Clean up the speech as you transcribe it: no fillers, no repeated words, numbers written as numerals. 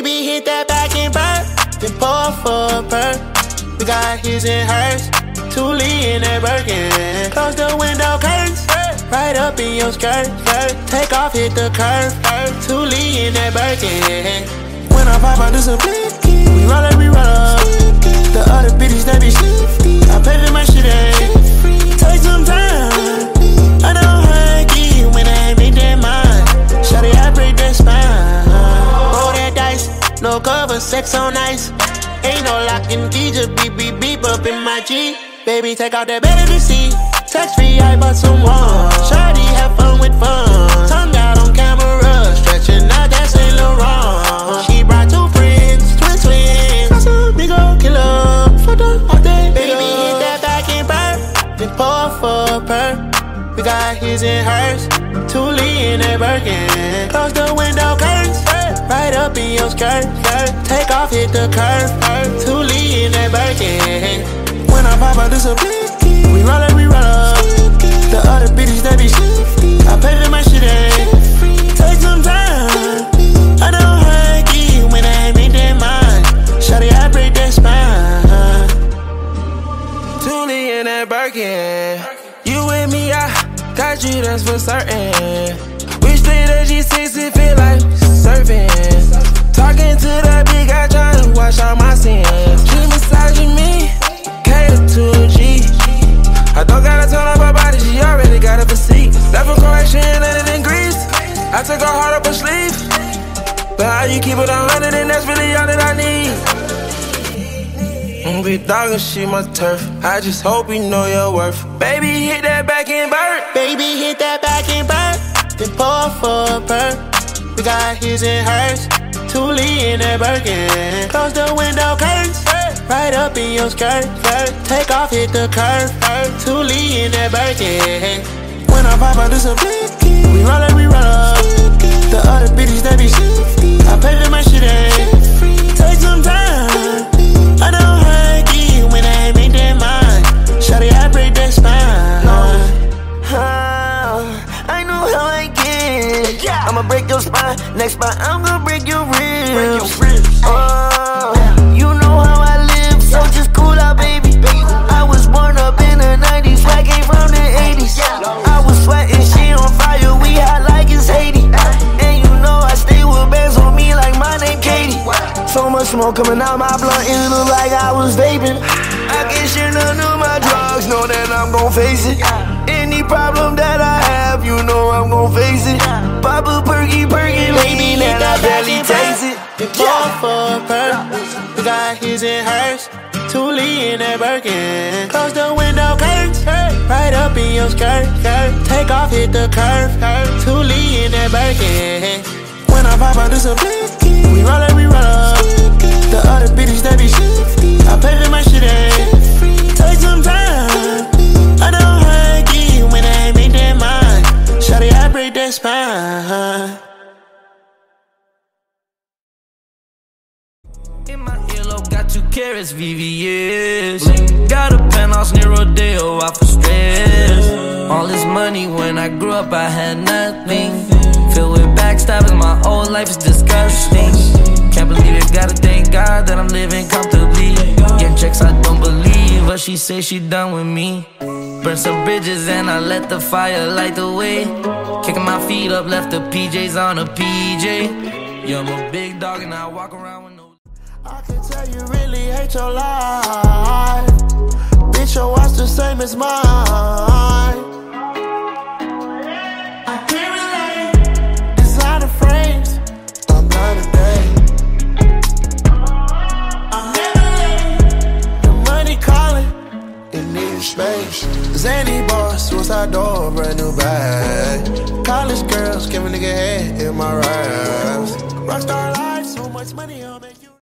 Baby, hit that back and burn, then pour for a burn. We got his and hers, Thule in that Birkin. Close the window curtains, right up in your skirt. Take off, hit the curve, Thule in that Birkin. When I pop, I do some flicking. We roll up, we roll up. The other bitches, they be shifty. I pay for my shit, eh? Take some time. I don't hug you when I make that mind. Shawty, I break that spine. Roll that dice, no cover, sex on ice. Ain't no locking key, just beep, beep, beep up in my G. Baby, take out that better to see. Tax free, I bought some wine. Shawty, have fun with fun. Tongue out on camera, stretching out that Saint Laurent. She brought two friends, twins. That's a big old killer. Fucked up all day. Baby, hit that back and burn, then pour for a burn. We got his and hers, Thule in that Birkin. Close the window curtains, right up in your skirt. Take off, hit the curve, Thule in that Birkin. When I pop, I do some flicking. We roll up, we roll up. The other bitches, they be shifty. I pay for my shit, eh? Take some time. I don't hug you when I make that mind. Shawty, I break that spine. Thule in that Birkin. You and me, I got you, that's for certain. We straight at G6, it feel like surfing. Talking to that big guy, tryna wash out my sins. She massaging me, cater to a G. I don't gotta tell her my body, she already got a physique. Left from Croatia and landed in Greece. I took her heart up her sleeve. But how you keep it 100, and that's really all that I need. Big dog and she my turf. I just hope you know your worth. Baby, hit that back and burn. Baby, hit that back and burn, then pour for a burn. We got his and hers, Thule in that Birkin. Close the window curtains, right up in your skirt. Take off, hit the curve, Thule in that Birkin. When I pop, I do some flicking. We roll up, we roll up. The other bitches, they be shifty. I pay for my shit, eh? Take some time. I don't hug you when I make that mind. Shawty, I break that spine. I know how I get. Yeah. I'ma break your spine. Next spine, I'm gonna break your ribs. Break your ribs. Oh, yeah. You know how I live, so yeah. Just cool out, baby. I was born up in the 90s, I came from the 80s. Yeah. I was sweating, she on fire, we hot like it's 80. And you know I stay with bands on me like my name Katie. Wow. So much smoke coming out my blunt, it look like I was vaping. I can't share none of my drugs, know that I'm gon' face it. Any problem that I have, you know I'm gon' face it. Pop a Perky, baby, and I barely taste it. For a perk, we got his and hers, Thule in that Birkin. Close the window curtains, right up in your skirt. Take off, hit the curve, Thule in that Birkin. When I pop, I do some flicking. We roll up, we roll up. The other bitches, they be shifty. I pay for my shit, eh? Take some time. I don't hug you when I make that mind. Shawty, I break that spine. In my earlobe, got 2 carats, VVS. Got a penthouse near Rodeo, out for stress. All this money, when I grew up, I had nothing. Filled with backstabbing, my whole life is disgusting. Can't believe it, gotta thank God that I'm living comfortably. Getting checks, I don't believe, but she say she done with me. Burn some bridges and I let the fire light the way. Kicking my feet up, left the PJs on a PJ. Yeah, I'm a big dog and I walk around with no... I can tell you really hate your life. Bitch, your watch the same as mine. I can't relate. Designer frames, I'm not a day. Space. Zany boss, suicide door, brand new bag. College girls, give a nigga head in my raps. Rockstar life, so much money on me.